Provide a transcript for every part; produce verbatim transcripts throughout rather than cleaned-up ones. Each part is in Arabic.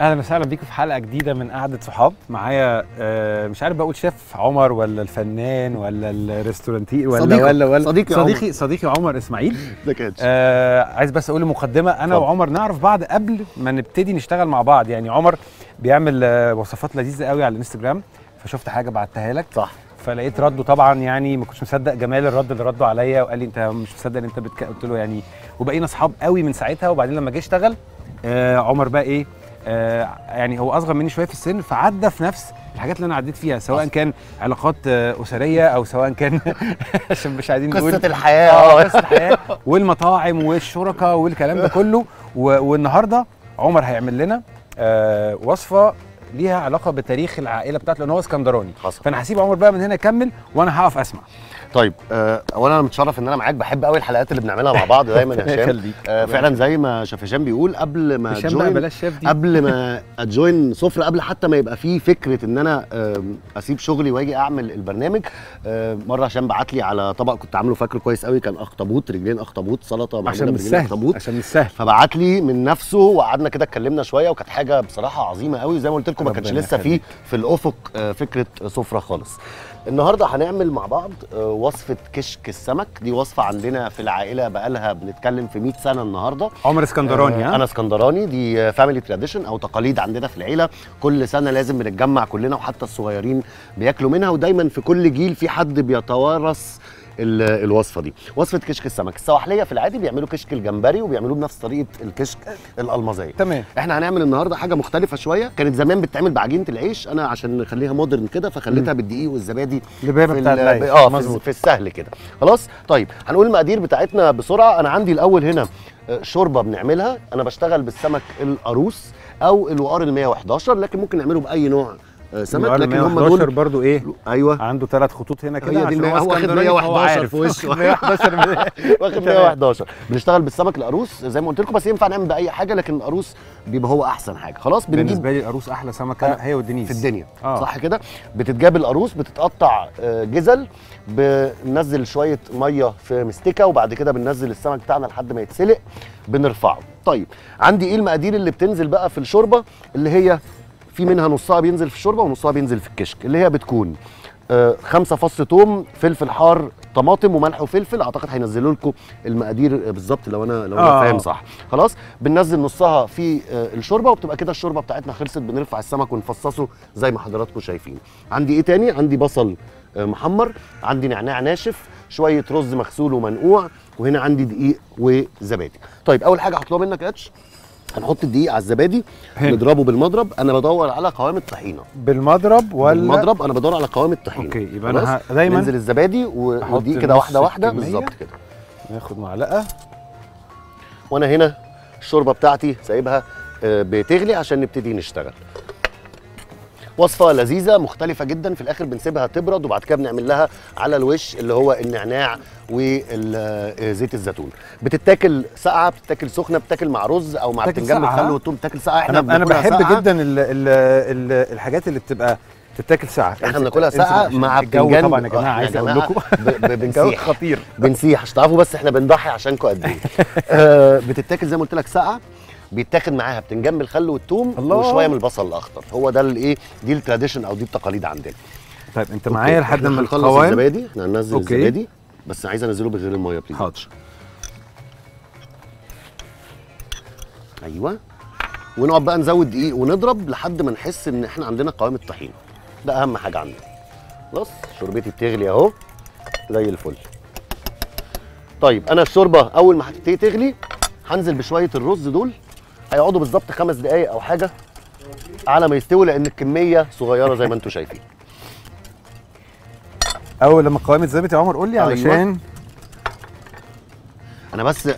اهلا وسهلا بيكم في حلقه جديده من قعده صحاب. معايا آه مش عارف بقول شيف عمر ولا الفنان ولا الريستورانتي ولا صديقي ولا ولا صديقي صديقي عمر, صديقي عمر اسماعيل ده كده. آه عايز بس اقول المقدمه. انا طب. وعمر نعرف بعض قبل ما نبتدي نشتغل مع بعض. يعني عمر بيعمل آه وصفات لذيذه قوي على الانستجرام، فشفت حاجه بعتها لك صح، فلقيت رده. طبعا يعني ما كنتش مصدق جمال الرد اللي رده عليا، وقال لي انت مش مصدق ان انت بتك... قلت له يعني، وبقينا اصحاب قوي من ساعتها. وبعدين لما جه اشتغل آه عمر بقى ايه آه يعني هو اصغر مني شويه في السن، فعدى في نفس الحاجات اللي انا عديت فيها، سواء كان علاقات آه اسريه او سواء كان عشان مش عايزين نقول قصه الحياه اه قصه الحياه والمطاعم والشركاء والكلام ده كله. والنهارده عمر هيعمل لنا آه وصفه ليها علاقه بتاريخ العائله بتاعته، لان هو اسكندراني. فانا هسيب عمر بقى من هنا يكمل وانا هقف اسمع. طيب اولا انا متشرف ان انا معاك، بحب قوي الحلقات اللي بنعملها مع بعض دايما يا هشام. فعلا زي ما شاف هشام بيقول، قبل ما جوين قبل ما اجوين سفره، قبل حتى ما يبقى فيه فكره ان انا اسيب شغلي واجي اعمل البرنامج، مره هشام بعت لي على طبق كنت عامله فاكره كويس قوي، كان اخطبوط، رجلين اخطبوط، سلطه معموله برجلين اخطبوط، عشان مش سهل. فبعت لي من نفسه وقعدنا كده اتكلمنا شويه، وكانت حاجه بصراحه عظيمه قوي. زي ما قلت لكم ما كانش لسه فيه في الافق فكره سفره خالص. النهارده هنعمل مع بعض وصفه كشك السمك. دي وصفه عندنا في العائله بقالها بنتكلم في مية سنه. النهارده عمر اسكندراني، ها انا اسكندراني، دي فاميلي تراديشن او تقاليد عندنا في العيله. كل سنه لازم بنتجمع كلنا، وحتى الصغيرين بياكلوا منها، ودايما في كل جيل في حد بيتوارث الوصفه دي. وصفه كشك السمك، السواحليه في العادي بيعملوا كشك الجمبري، وبيعملوه بنفس طريقه الكشك الالمازيه. تمام. احنا هنعمل النهارده حاجه مختلفه شويه. كانت زمان بتتعمل بعجينه العيش، انا عشان نخليها مودرن كده فخليتها بالدقيق والزبادي، لبابه بتاعت العيش اه مظبوط، في السهل كده. خلاص طيب هنقول المقادير بتاعتنا بسرعه. انا عندي الاول هنا شوربه بنعملها، انا بشتغل بالسمك القاروص او الوقار ال مية وحداشر، لكن ممكن نعمله باي نوع سمك. لكن هم دول برضو ايه، ايوه عنده ثلاث خطوط هنا كده، عشان هو واخد مية وحداشر في وشه، واخد مية وحداشر. بنشتغل بالسمك القاروص زي ما قلت لكم، بس ينفع نعمل باي حاجه، لكن القاروص بيبقى هو احسن حاجه. خلاص بنجيب، بالنسبه لي القاروص احلى سمكه هي والدنيس في الدنيا. آه. صح كده. بتتجاب القاروص، بتتقطع جزل، بننزل شويه ميه في مستكه، وبعد كده بننزل السمك بتاعنا لحد ما يتسلق، بنرفعه. طيب عندي ايه المقادير اللي بتنزل بقى في الشوربه، اللي هي في منها نصها بينزل في الشوربه ونصها بينزل في الكشك، اللي هي بتكون آه خمسه فص ثوم، فلفل حار، طماطم، وملح وفلفل. اعتقد هينزلوا لكم المقادير بالظبط لو انا لو انا آه. فاهم صح. خلاص بننزل نصها في آه الشوربه، وبتبقى كده الشوربه بتاعتنا خلصت. بنرفع السمك ونفصصه زي ما حضراتكم شايفين. عندي ايه تاني؟ عندي بصل آه محمر، عندي نعناع ناشف، شويه رز مغسول ومنقوع، وهنا عندي دقيق وزبادي. طيب اول حاجه هطلبها منك اتش، هنحط الدقيق على الزبادي نضربه بالمضرب. انا بدور على قوام الطحينه بالمضرب ولا بالمضرب؟ انا بدور على قوام الطحينه. اوكي يبقى انا دايما ننزل الزبادي والدقيق كده واحده واحده بالظبط كده. ناخد معلقه، وانا هنا الشوربه بتاعتي سايبها بتغلي عشان نبتدي نشتغل. وصفه لذيذه مختلفه جدا، في الاخر بنسيبها تبرد، وبعد كده بنعمل لها على الوش اللي هو النعناع وزيت الزيتون. بتتاكل ساقعه، بتتاكل سخنه، بتتاكل مع رز او مع بتنجان بالخل والثوم، بتتاكل ساقعه. احنا انا بحب ساعة. جدا ال ال ال الحاجات اللي بتبقى تتاكل ساعه، احنا بناكلها ساعه مع بتنجان. طبعا يا جماعه عايز اقول لكم بنسيح خطير، بنسيح مش تعرفوا، بس احنا بنضحي عشانكم قد ايه. آه بتتاكل زي ما قلت لك ساقعه، بيتاخد معاها بتنجان بالخل والثوم وشويه من البصل الاخضر. هو ده الايه، دي التراديشن او دي التقاليد عندنا. طيب انت معايا لحد ما نخلص الزبادي. احنا هننزل الزبادي، بس عايز انزله بغير الميه بليز. حاضر. ايوه، ونقعد بقى نزود دقيق ونضرب لحد ما نحس ان احنا عندنا قوام الطحينه، ده اهم حاجه عندنا. خلاص شوربتي بتغلي اهو زي الفل. طيب انا الشوربه اول ما هتبتدي تغلي هنزل بشويه الرز، دول هيقعدوا بالظبط خمس دقايق او حاجه على ما يستوي، لان الكميه صغيره زي ما انتم شايفين. اول لما القوام اتظبط يا عمر قول لي علشان أيوة. انا بس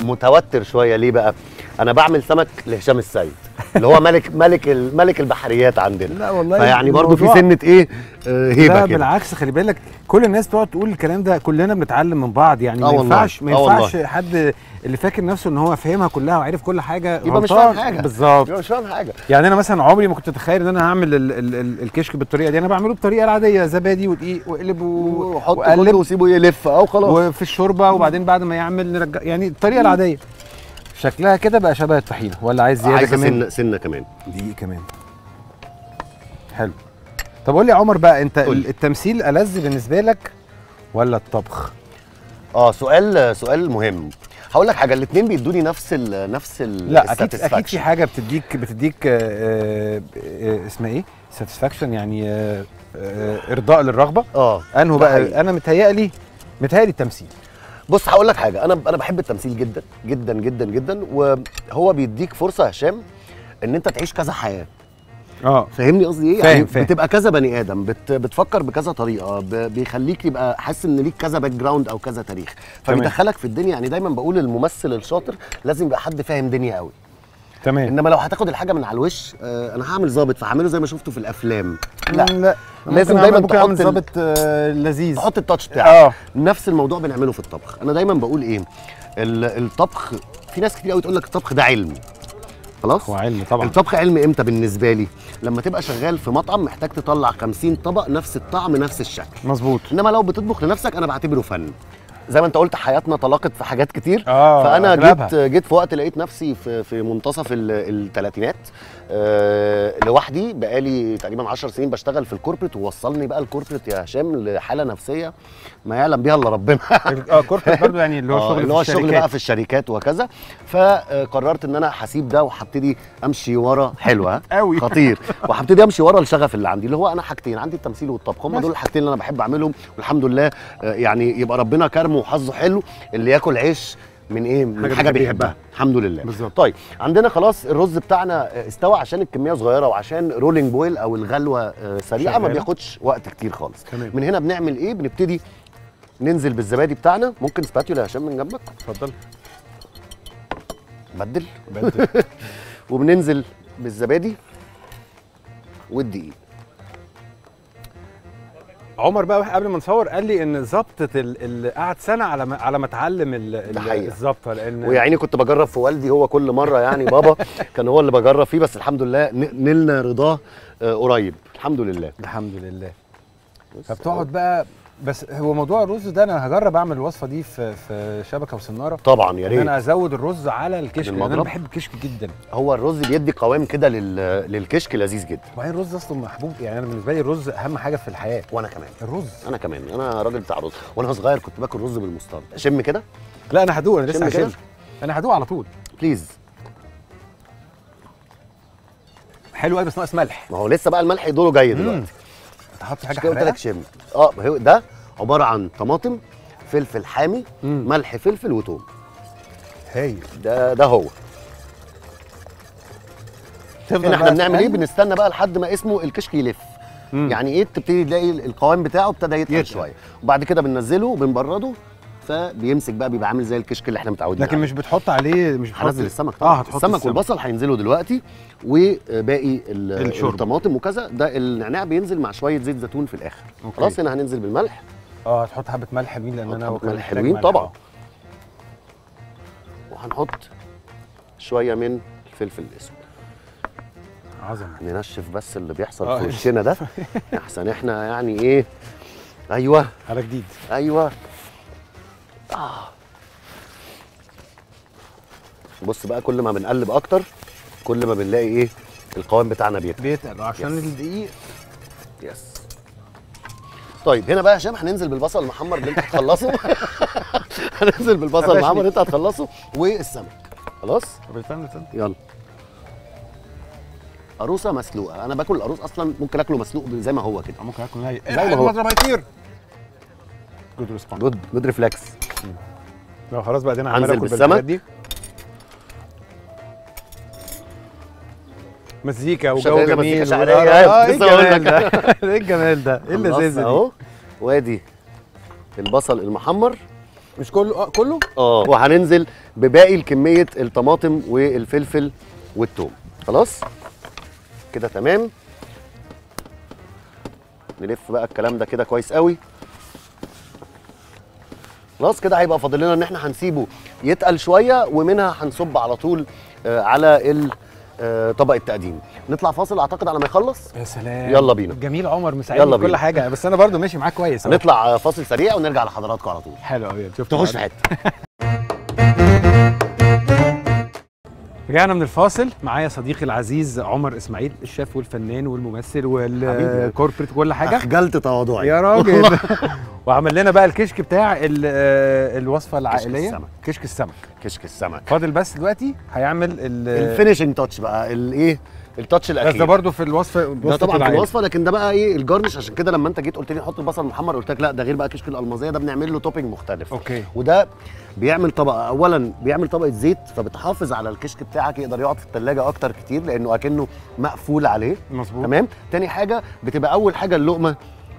متوتر شويه. ليه بقى؟ انا بعمل سمك لهشام السيد اللي هو ملك ملك ملك البحريات عندنا. لا والله فيعني برضه في سنه ايه آه هيبه كده. لا بالعكس، خلي بالك كل الناس بتقعد تقول الكلام ده، كلنا بنتعلم من بعض. يعني ما ينفعش ما ينفعش حد اللي فاكر نفسه ان هو فاهمها كلها وعارف كل حاجه يبقى مش فاهم حاجه. بالظبط يبقى مش فاهم حاجه. يعني انا مثلا عمري ما كنت اتخيل ان انا هعمل ال ال ال الكشك بالطريقه دي. انا بعمله بالطريقه العاديه، زبادي ودقيق واقلب واحط واسيبه يلف او خلاص، وفي الشوربه، وبعدين بعد ما يعمل نرجع، يعني الطريقه العاديه. شكلها كده بقى شبه الطحينه، ولا عايز زياده كمان؟ سنه سنه كمان، دقيق كمان. حلو. طب قول لي يا عمر بقى، انت التمثيل ألذ بالنسبه لك ولا الطبخ؟ اه سؤال سؤال مهم. هقول لك حاجه، الاثنين بيدوني نفس ال نفس ال لا اكيد اكيد في حاجه بتديك بتديك اسمها ايه؟ ساتسفاكشن، يعني آآ آآ ارضاء للرغبه. اه انه بقى انا متهيألي متهيألي التمثيل. بص هقول لك حاجه، انا انا بحب التمثيل جدا جدا جدا جدا، وهو بيديك فرصه يا هشام ان انت تعيش كذا حياه. اه فاهمني قصدي ايه؟ فاهم يعني فاهم. بتبقى كذا بني ادم، بت بتفكر بكذا طريقه، بيخليك يبقى حاسس ان ليك كذا باك جراوند او كذا تاريخ، فبيدخلك في الدنيا. يعني دايما بقول الممثل الشاطر لازم يبقى حد فاهم دنيا قوي. تمام. انما لو هتاخد الحاجه من على الوش، آه انا هعمل ظابط فهعمله زي ما شفته في الافلام، لا لا لازم دايما تحط ظابط آه لذيذ، تحط التاتش بتاعك. اه نفس الموضوع بنعمله في الطبخ. انا دايما بقول ايه، الطبخ في ناس كتير قوي تقول لك الطبخ ده علم. خلاص، هو علم طبعا. الطبخ علم امتى بالنسبه لي؟ لما تبقى شغال في مطعم محتاج تطلع خمسين طبق نفس الطعم نفس الشكل. مظبوط. انما لو بتطبخ لنفسك انا بعتبره فن. زي ما انت قلت حياتنا طلقت في حاجات كتير. آه فانا أغلبها. جيت جيت في وقت لقيت نفسي في في منتصف الثلاثينات أه لوحدي، بقالي تقريبا عشر سنين بشتغل في الكوربريت، ووصلني بقى الكوربريت يا هشام لحاله نفسيه ما يعلم بها الا ربنا. اه كوربريت برضه، يعني اللي هو الشغل اللي هو الشغل بقى في الشركات وكذا. فقررت ان انا هسيب ده وهبتدي امشي ورا. حلوه قوي خطير. وهبتدي امشي ورا الشغف اللي عندي، اللي هو انا حاجتين عندي، التمثيل والطبخ، هم دول الحاجتين اللي انا بحب اعملهم، والحمد لله يعني يبقى ربنا كرمه وحظه حلو اللي ياكل عيش من ايه، من حاجه, حاجة بيحبها. الحمد لله. بالزبط. طيب عندنا خلاص الرز بتاعنا استوى، عشان الكميه صغيره وعشان رولينج بويل او الغلوه سريعه ما بياخدش وقت كتير خالص. تمام. من هنا بنعمل ايه؟ بنبتدي ننزل بالزبادي بتاعنا. ممكن سباتيولا يا هشام من جنبك؟ اتفضل. بدل بدل. وبننزل بالزبادي والدقيق. عمر بقى قبل ما نصور قال لي ان ظابطه اللي قعد سنه على ما على ما اتعلم الظابطه، لان ويا عيني كنت بجرب في والدي، هو كل مره يعني بابا كان هو اللي بجرب فيه، بس الحمد لله نلنا رضاه قريب. الحمد لله الحمد لله. فبتقعد بقى. بس هو موضوع الرز ده انا هجرب اعمل الوصفه دي في في شبكه وصناره طبعا. يا ريت ان انا ازود الرز على الكشك، انا بحب الكشك جدا. هو الرز بيدي قوام كده للكشك لذيذ جدا. وبعدين الرز اصلا محبوب، يعني انا بالنسبه لي الرز اهم حاجه في الحياه. وانا كمان الرز، انا كمان انا راجل بتاع رز. وانا صغير كنت باكل رز بالمسترد. شم كده. لا انا هدوق، انا لسه هشم، انا هدوق على طول. بليز. حلو قوي بس ناقص ملح. ما هو لسه بقى الملح يدوره جاي دلوقتي. هتحط حاجه حراقه؟ قلت لك شم. اه هو ده عباره عن طماطم، فلفل حامي، مم. ملح، فلفل وتوم. هايل. ده ده هو. هنا احنا بنعمل ايه؟ بنستنى بقى لحد ما اسمه الكشك يلف. مم. يعني ايه؟ تبتدي تلاقي القوام بتاعه ابتدى يتقل شويه، وبعد كده بننزله وبنبرده، فبيمسك بقى، بيبقى عامل زي الكشك اللي احنا متعودين عليه. لكن مش بتحط عليه، مش بتحط هنزل السمك طبعا. اه هتحط السمك, السمك والبصل هينزلوا دلوقتي، وباقي الطماطم وكذا. ده النعناع بينزل مع شويه زيت زيتون في الاخر. خلاص هنا هننزل بالملح. اه هتحط حبه ملح حلوين، لان انا حبه ملح حلوين طبعا. وهنحط شويه من الفلفل الاسود. عظمه. ننشف بس اللي بيحصل آه. في وشنا ده احسن. احنا يعني ايه؟ ايوه على جديد. ايوه. آه. بص بقى، كل ما بنقلب اكتر كل ما بنلاقي ايه؟ القوام بتاعنا بيتقل بيتقل عشان الدقيق. يس. طيب هنا بقى يا هشام هننزل بالبصل المحمر اللي انت هتخلصه. هننزل بالبصل المحمر اللي انت هتخلصه والسمك. خلاص؟ طب استنى استنى يلا. قاروصه مسلوقه، انا باكل القاروص اصلا ممكن اكله مسلوق زي ما هو كده، ممكن اكله ني. زي ما هو. المضرب هيطير. جود ريسبونس. جود جود ريفلكس. لو خلاص بقى انا عمال اكل بالحاجات دي. مزيكا وجو جميل. لسه اقول لك ايه الجمال ده؟ ايه اللذاذه دي؟ اهو وادي البصل المحمر. مش كله؟ اه كله؟ اه وهننزل بباقي كميه الطماطم والفلفل والثوم. خلاص؟ كده تمام. نلف بقى الكلام ده كده كويس قوي. خلاص كده هيبقى فاضل لنا ان احنا هنسيبه يتقل شويه، ومنها هنصب على طول على طبق التقديم. نطلع فاصل اعتقد على ما يخلص. يا سلام. يلا بينا. جميل عمر مساعدني كل حاجه، بس انا برضو ماشي معاك كويس. نطلع فاصل سريع ونرجع لحضراتكم على طول. حلو قوي. شوف تخش في حته. رجعنا من الفاصل. معايا صديقي العزيز عمر اسماعيل، الشاف والفنان والممثل والكوربريت وكل حاجه. اخجلت تواضعي يا راجل. وعمل لنا بقى الكشك بتاع الوصفه العائليه، كشك السمك. كشك السمك كشك السمك فاضل بس دلوقتي هيعمل الفينيشنج تاتش بقى، الايه التاتش الاخير. بس ده برضه في الوصفه، ده طبعا في الوصفه، لكن ده بقى ايه الجارنش. عشان كده لما انت جيت قلت لي حط البصل المحمر قلت لك لا ده غير بقى كشك الالمازيه، ده بنعمل له توبنج مختلف. اوكي. وده بيعمل طبقه، اولا بيعمل طبقه زيت فبتحافظ على الكشك بتاعك، يقدر يقعد في الثلاجه اكتر كتير لانه اكنه مقفول عليه. مظبوط. تمام. تاني حاجه بتبقى اول حاجه اللقمه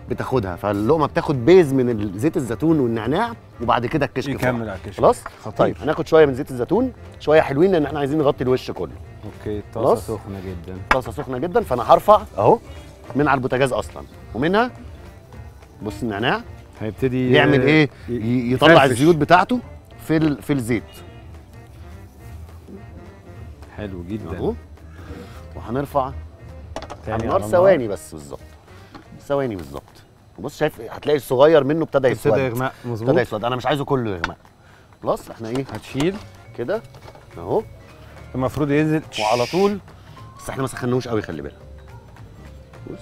بتاخدها، فاللقمه بتاخد بيز من زيت الزيتون والنعناع وبعد كده الكشك يكمل على الكشك. خلاص. طيب هناخد شويه من زيت الزيتون، شويه حلوين لان احنا عايزين نغطي الوش كله. اوكي. الطاسه سخنه جدا، الطاسه سخنه جدا، فانا هرفع اهو من على البوتاجاز اصلا، ومنها بص النعناع هيبتدي يعمل ايه، يطلع يفرفش الزيوت بتاعته في في الزيت. حلو جدا اهو. وهنرفع على النار ثواني بس، بالظبط ثواني بالظبط. بص شايف هتلاقي الصغير منه ابتدى يسود، ابتدى يغمق. مظبوط، ابتدى يسود. انا مش عايزه كله يغمق. خلاص احنا ايه هتشيل كده اهو، المفروض ينزل وعلى طول، بس احنا ما سخناهوش قوي خلي بالك. بص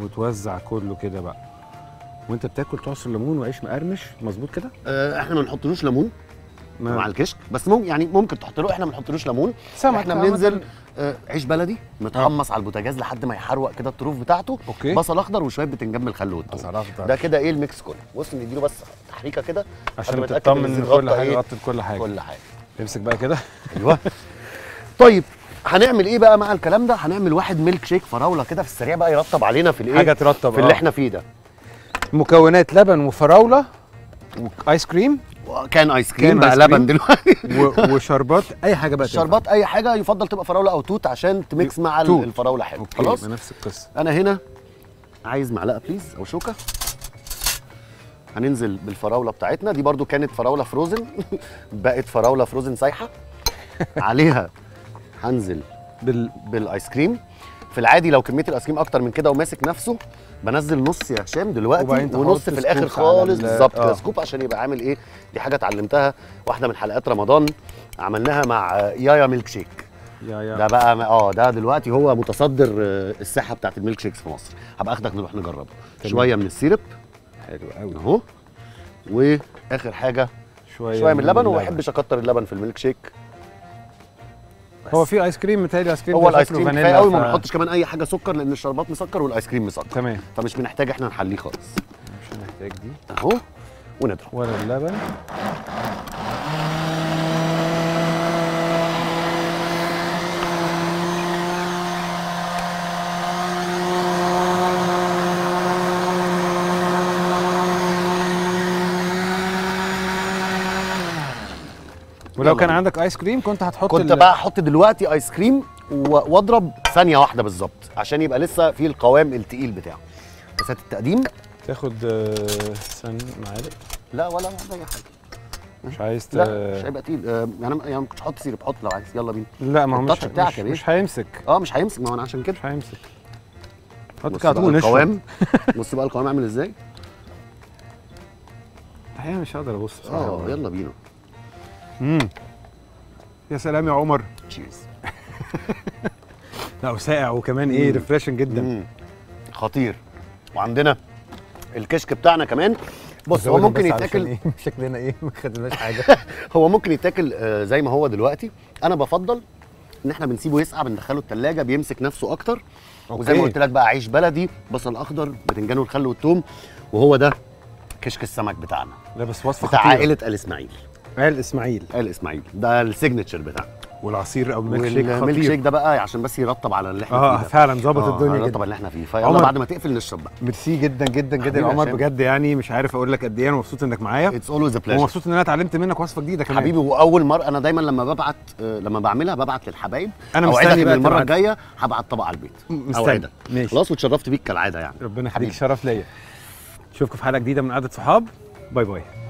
وتوزع كله كده بقى وانت بتاكل، تعصر ليمون وعيش مقرمش. مظبوط كده. اه احنا ما بنحطلوش ليمون مع الكشك، بس ممكن يعني ممكن تحط له، احنا ما بنحطلوش ليمون. احنا بننزل آه عيش بلدي متحمص على البوتاجاز لحد ما يحروق كده الطروف بتاعته. أوكي. بصل اخضر وشويه بتنجان بالخل والثوم، ده كده ايه الميكس كله. بص نديله بس تحريكه كده عشان تطمن ان كل حاجه غطت كل حاجه كل حاجه امسك بقى كده. ايوه. طيب هنعمل ايه بقى مع الكلام ده؟ هنعمل واحد ميلك شيك فراوله كده في السريع بقى، يرطب علينا في الايه، حاجه ترطب في اللي احنا فيه ده. مكونات لبن وفراوله وايس كريم، كان ايس كريم بقى لبن دلوقتي، وشربات اي حاجه بقى، شربات اي حاجه، يفضل تبقى فراوله او توت عشان تميكس مع توت. الفراوله حلو. خلاص نفس القصه. انا هنا عايز معلقه بليز او شوكه. هننزل بالفراوله بتاعتنا دي، برضو كانت فراوله فروزن بقت فراوله فروزن سايحه. عليها هنزل بال... بالايس كريم. في العادي لو كميه الايس كريم اكتر من كده وماسك نفسه بنزل نص يا هشام دلوقتي ونص في الاخر خالص. بالظبط كده. آه. سكوب عشان يبقى عامل ايه، دي حاجه اتعلمتها واحده من حلقات رمضان عملناها مع يايا ميلك شيك. يايا ده بقى اه ده دلوقتي هو متصدر الساحه بتاعت الميلك شيكس في مصر. هبقى اخدك نروح نجربه. شويه من السيرب. حلو قوي اهو. واخر حاجه شويه, شوية من اللبن، وما بحبش اكتر اللبن في الميلك شيك. هو في ايس كريم متهيألي ايس كريم، هو الايس كريم كفايه قوي. ما بنحطش كمان اي حاجه سكر لان الشربات مسكر والايس كريم مسكر. تمام. فمش بنحتاج احنا نحليه خالص، مش هنحتاج دي اهو. ونضرب ولا اللبن. ولو كان عندك ايس كريم كنت هتحط، كنت بقى هحط دلوقتي ايس كريم واضرب ثانيه واحده بالظبط عشان يبقى لسه في القوام التقيل بتاعه. بس التقديم تاخد ثانيه معالق، لا ولا اي حاجه. مش عايز ت... لا مش هيبقى تقيل. آه يعني يعني ما كنتش هحط سيرب، حط لو عايز. يلا بينا. لا ما هو مش مش, مش هيمسك. اه مش هيمسك، ما هو انا عشان كده مش هيمسك. حط كده على طول القوام. بص بقى القوام عامل ازاي. الحقيقه مش هقدر ابص بصراحه. اه يلا بينا. امم يا سلام يا عمر. تشيز. لا وساقع وكمان ايه ريفريشنج جدا. مم. خطير. وعندنا الكشك بتاعنا كمان. بص هو ممكن يتاكل إيه؟ شكلنا ايه ما خدناش حاجه. هو ممكن يتاكل آه زي ما هو دلوقتي. انا بفضل ان احنا بنسيبه يسقع، بندخله الثلاجه بيمسك نفسه اكتر. أوكي. وزي ما قلت لك بقى عيش بلدي، بصل اخضر، بتنجان والخل والثوم، وهو ده كشك السمك بتاعنا. لا بس وصفه بتاع خطيرة. عائله ال اسماعيل. ال اسماعيل ال اسماعيل ده السيجنتشر بتاعنا. والعصير او الميلك شيك خطير. الميلك شيك ده بقى عشان بس يرطب على اللي احنا فيه. اه فعلا ظبط آه الدنيا كده، يرطب على اللي احنا فيه. فيلا بعد ما تقفل نشرب بقى. ميرسي جدا جدا جدا يا عمر، بجد يعني مش عارف اقول لك قد ايه انا مبسوط انك معايا. اتس اولويز ا بليجر، ومبسوط ان انا اتعلمت منك وصفه جديده كمان حبيبي. واول مره انا دايما لما ببعت لما بعملها ببعت للحبايب. انا مستني بقى المره الجايه هبعت طبق على البيت. مستني. خلاص واتشرفت بيك كالعاده يعني. ربنا يخليك، شرف ليا. اشوفكم في حلقه جديده من قعده صحاب. باي باي.